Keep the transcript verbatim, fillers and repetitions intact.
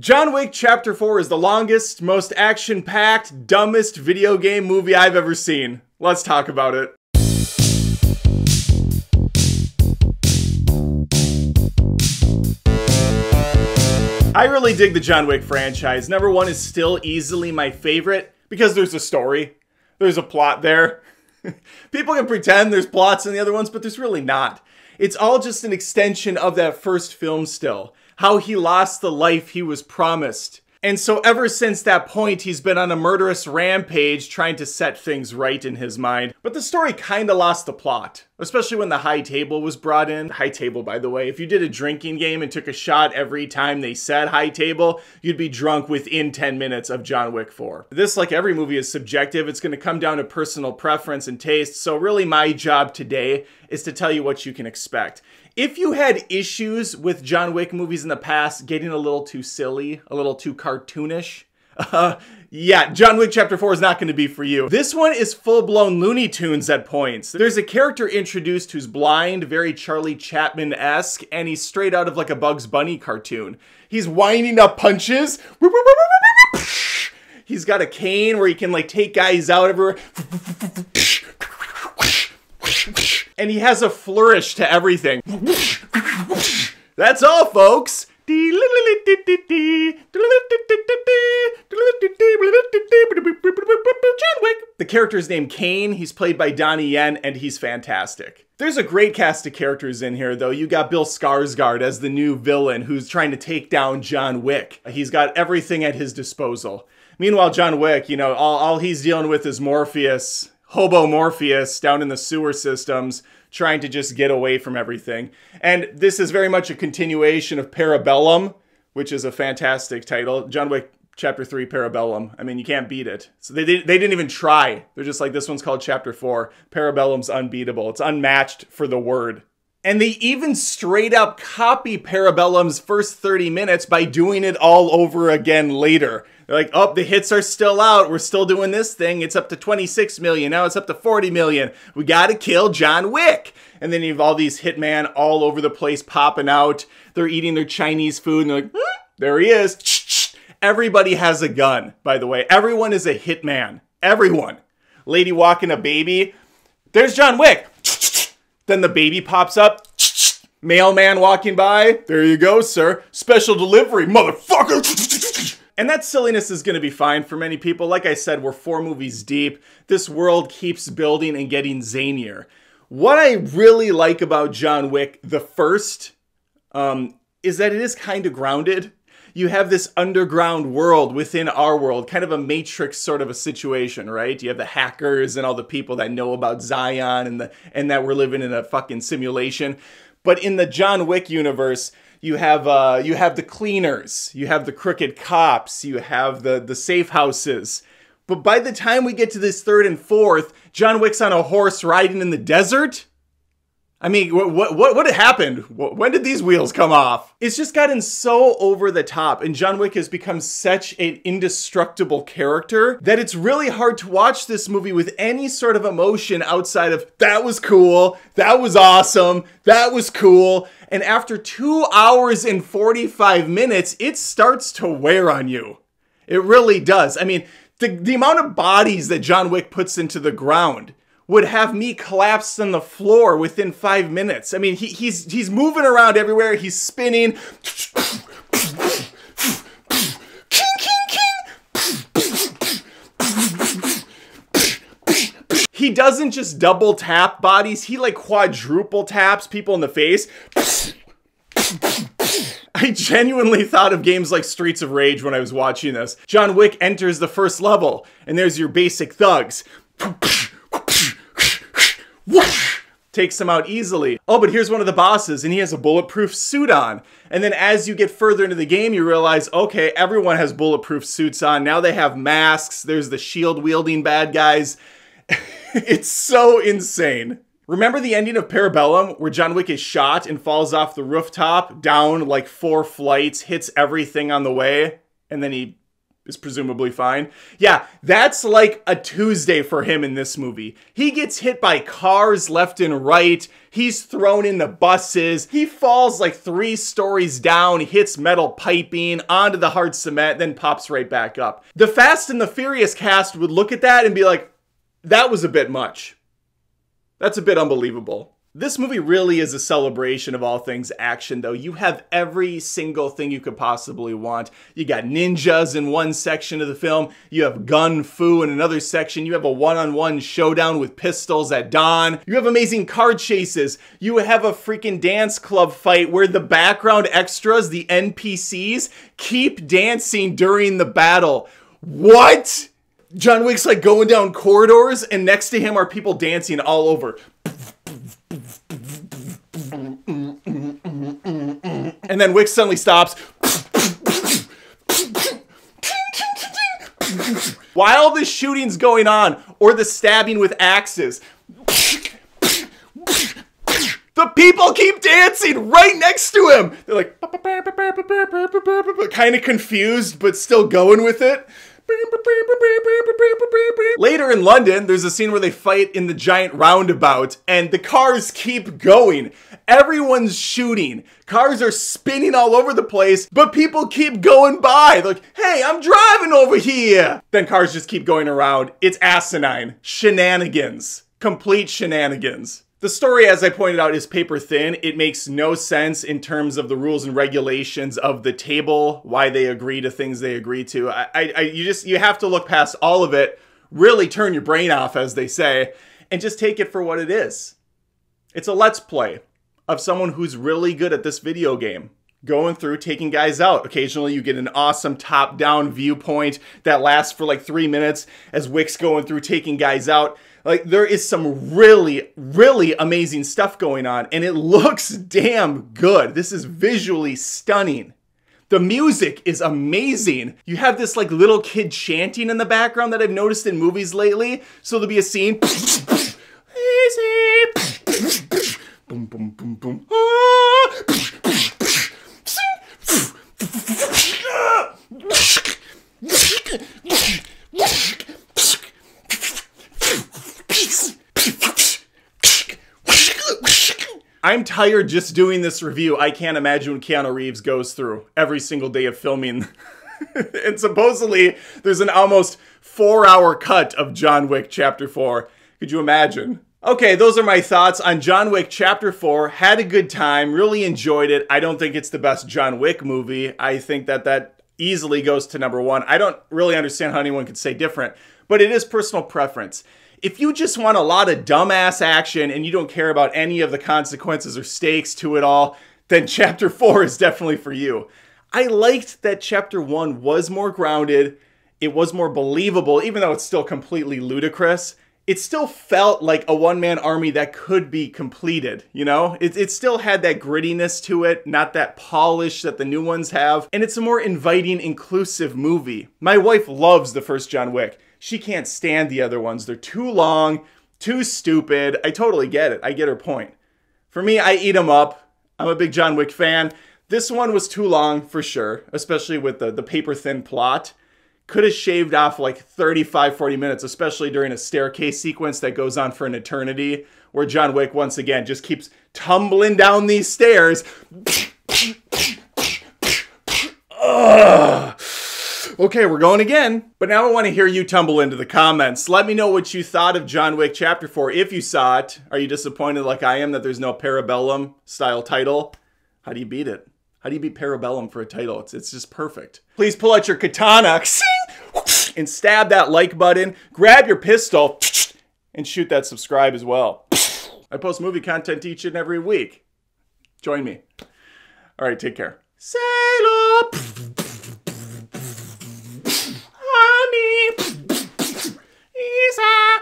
John Wick Chapter four is the longest, most action-packed, dumbest video game movie I've ever seen. Let's talk about it. I really dig the John Wick franchise. Number one is still easily my favorite because there's a story. There's a plot there. People can pretend there's plots in the other ones, but there's really not. It's all just an extension of that first film still. How he lost the life he was promised. And so ever since that point, he's been on a murderous rampage trying to set things right in his mind. But the story kinda lost the plot, especially when the High Table was brought in. High Table, by the way, if you did a drinking game and took a shot every time they said High Table, you'd be drunk within ten minutes of John Wick four. This, like every movie, is subjective. It's gonna come down to personal preference and taste, so really my job today is to tell you what you can expect. If you had issues with John Wick movies in the past getting a little too silly, a little too cartoonish, uh, yeah, John Wick Chapter four is not going to be for you. This one is full-blown Looney Tunes at points. There's a character introduced who's blind, very Charlie Chaplin-esque, and he's straight out of like a Bugs Bunny cartoon. He's winding up punches. He's got a cane where he can like take guys out everywhere. And he has a flourish to everything. That's all, folks. The character is named Kane. He's played by Donnie Yen, and he's fantastic. There's a great cast of characters in here, though. You got Bill Skarsgård as the new villain who's trying to take down John Wick. He's got everything at his disposal. Meanwhile, John Wick, you know, all, all he's dealing with is Morpheus. Hobo Morpheus down in the sewer systems, trying to just get away from everything. And this is very much a continuation of Parabellum, which is a fantastic title. John Wick Chapter three Parabellum. I mean, you can't beat it. So they, did, they didn't even try. They're just like, this one's called Chapter four. Parabellum's unbeatable. It's unmatched for the word. And they even straight up copy Parabellum's first thirty minutes by doing it all over again later. They're like, oh, the hits are still out. We're still doing this thing. It's up to twenty-six million. Now it's up to forty million. We gotta kill John Wick. And then you have all these hitmen all over the place popping out. They're eating their Chinese food and they're like, ah, there he is. Everybody has a gun, by the way. Everyone is a hitman. Everyone. Lady walking a baby. There's John Wick. Then the baby pops up, mailman walking by, there you go, sir, special delivery, motherfucker! And that silliness is going to be fine for many people. Like I said, we're four movies deep. This world keeps building and getting zanier. What I really like about John Wick the first um, is that it is kind of grounded. You have this underground world within our world, kind of a Matrix sort of a situation, right? You have the hackers and all the people that know about Zion and, the, and that we're living in a fucking simulation. But in the John Wick universe, you have, uh, you have the cleaners, you have the crooked cops, you have the, the safe houses. But by the time we get to this third and fourth, John Wick's on a horse riding in the desert? I mean, what what what happened? When did these wheels come off? It's just gotten so over the top, and John Wick has become such an indestructible character that it's really hard to watch this movie with any sort of emotion outside of, that was cool, that was awesome, that was cool, and after two hours and forty-five minutes, it starts to wear on you. It really does. I mean, the, the amount of bodies that John Wick puts into the ground would have me collapsed on the floor within five minutes. I mean, he, he's he's moving around everywhere. He's spinning. He doesn't just double tap bodies. He like quadruple taps people in the face. I genuinely thought of games like Streets of Rage when I was watching this. John Wick enters the first level, and there's your basic thugs. Whoosh! Takes them out easily. Oh, but here's one of the bosses, and he has a bulletproof suit on. And then as you get further into the game, you realize, okay, everyone has bulletproof suits on. Now they have masks. There's the shield-wielding bad guys. It's so insane. Remember the ending of Parabellum, where John Wick is shot and falls off the rooftop, down like four flights, hits everything on the way, and then he is presumably fine. Yeah, that's like a Tuesday for him in this movie. He gets hit by cars left and right. He's thrown in the buses. He falls like three stories down, hits metal piping, onto the hard cement, then pops right back up. The Fast and the Furious cast would look at that and be like, that was a bit much. That's a bit unbelievable. This movie really is a celebration of all things action, though. You have every single thing you could possibly want. You got ninjas in one section of the film. You have gunfu in another section. You have a one-on-one showdown with pistols at dawn. You have amazing car chases. You have a freaking dance club fight where the background extras, the N P Cs, keep dancing during the battle. What? John Wick's like going down corridors, and next to him are people dancing all over. And then Wick suddenly stops. While the shooting's going on, or the stabbing with axes, the people keep dancing right next to him. They're like, kind of confused, but still going with it. Later in London, there's a scene where they fight in the giant roundabout and the cars keep going. Everyone's shooting. Cars are spinning all over the place, but people keep going by. They're like, hey, I'm driving over here. Then cars just keep going around. It's asinine. Shenanigans. Complete shenanigans. The story, as I pointed out, is paper thin. It makes no sense in terms of the rules and regulations of the table, why they agree to things they agree to. I, I, you just, you have to look past all of it, really turn your brain off, as they say, and just take it for what it is. It's a let's play of someone who's really good at this video game, going through, taking guys out. Occasionally you get an awesome top-down viewpoint that lasts for like three minutes as Wick's going through, taking guys out. Like, there is some really, really amazing stuff going on, and it looks damn good. This is visually stunning. The music is amazing. You have this, like, little kid chanting in the background that I've noticed in movies lately. So there'll be a scene. Easy. Boom, boom, boom, boom. Ah. I'm tired just doing this review. I can't imagine what Keanu Reeves goes through every single day of filming. And supposedly, there's an almost four-hour cut of John Wick Chapter four. Could you imagine? Okay, those are my thoughts on John Wick Chapter four. Had a good time. Really enjoyed it. I don't think it's the best John Wick movie. I think that that easily goes to number one. I don't really understand how anyone could say different, but it is personal preference. If you just want a lot of dumbass action and you don't care about any of the consequences or stakes to it all, then Chapter four is definitely for you. I liked that Chapter one was more grounded, it was more believable, even though it's still completely ludicrous. It still felt like a one-man army that could be completed, you know? It, it still had that grittiness to it, not that polish that the new ones have, and it's a more inviting, inclusive movie. My wife loves the first John Wick. She can't stand the other ones. They're too long, too stupid. I totally get it. I get her point. For me, I eat them up. I'm a big John Wick fan. This one was too long for sure, especially with the, the paper-thin plot. Could have shaved off like thirty-five, forty minutes, especially during a staircase sequence that goes on for an eternity, where John Wick, once again, just keeps tumbling down these stairs. Ugh. Okay, we're going again. But now I want to hear you tumble into the comments. Let me know what you thought of John Wick Chapter four, if you saw it. Are you disappointed like I am that there's no Parabellum style title? How do you beat it? How do you beat Parabellum for a title? It's, it's just perfect. Please pull out your katana and stab that like button. Grab your pistol and shoot that subscribe as well. I post movie content each and every week. Join me. All right, take care. Sail up. Isa.